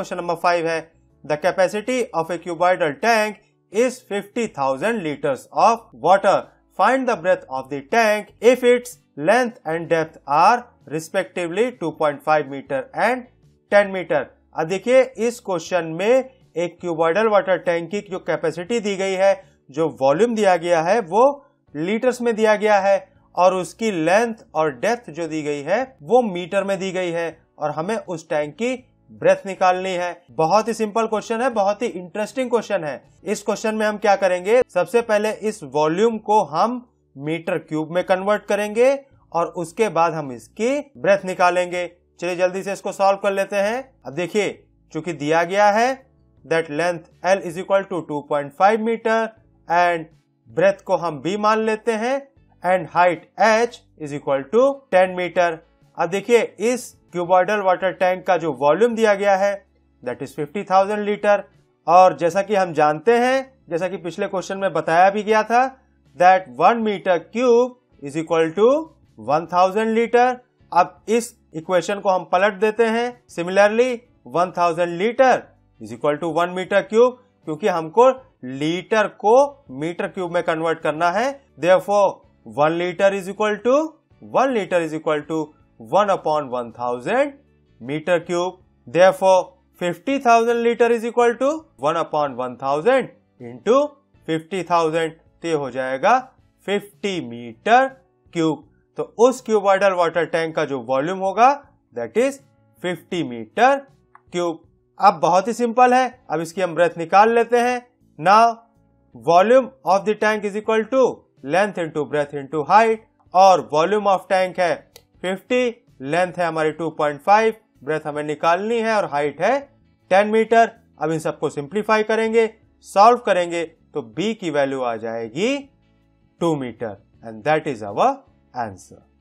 Question number 5 है, the capacity of a cuboidal tank is 50,000 litres of water. Find the breadth of the tank if its length and depth are respectively 2.5 meter and 10 meter. अब देखिए इस question में एक cuboidal water tank की जो capacity दी गई है, जो वॉल्यूम दिया गया है वो लीटर्स में दिया गया है और उसकी लेंथ और डेप्थ जो दी गई है वो मीटर में दी गई है और हमें उस टैंक की ब्रेथ निकालनी है. बहुत ही सिंपल क्वेश्चन है, बहुत ही इंटरेस्टिंग क्वेश्चन है. इस क्वेश्चन में हम क्या करेंगे, सबसे पहले इस वॉल्यूम को हम मीटर क्यूब में कन्वर्ट करेंगे और उसके बाद हम इसकी ब्रेथ निकालेंगे. चलिए जल्दी से इसको सॉल्व कर लेते हैं. अब देखिए चूंकि दिया गया है that length L is equal to 2.5 metre and breadth को हम B मान लेते हैं and height H is equal to 10 metre. अब देखिए इस क्यूबॉइडल वाटर टैंक का जो वॉल्यूम दिया गया है दैट इज 50,000 लीटर और जैसा कि हम जानते हैं, जैसा कि पिछले क्वेश्चन में बताया भी गया था, that 1 metre cube is equal to 1,000 litre. अब इस इक्वेशन को हम पलट देते हैं. Similarly 1,000 litre is equal to 1 metre cube, क्योंकि हमको लीटर को मीटर क्यूब में कन्वर्ट करना है. Therefore 1 litre is equal to 1 upon 1000 meter cube. Therefore, 50,000 liter is equal to 1 upon 1000 into 50,000. तो ये हो जाएगा 50 मीटर क्यूब. तो उस क्यूबॉइडल वाटर टैंक का जो वॉल्यूम होगा दैट इज 50 मीटर क्यूब. अब बहुत ही सिंपल है, अब इसकी हम ब्रेथ निकाल लेते हैं. Now volume of the tank is equal to length into breadth into height और वॉल्यूम ऑफ टैंक है 50, लेंथ है हमारी 2.5, ब्रेथ हमें निकालनी है और हाइट है 10 मीटर. अब इन सबको सिंप्लीफाई करेंगे, सॉल्व करेंगे तो B की वैल्यू आ जाएगी 2 metre and that is our answer.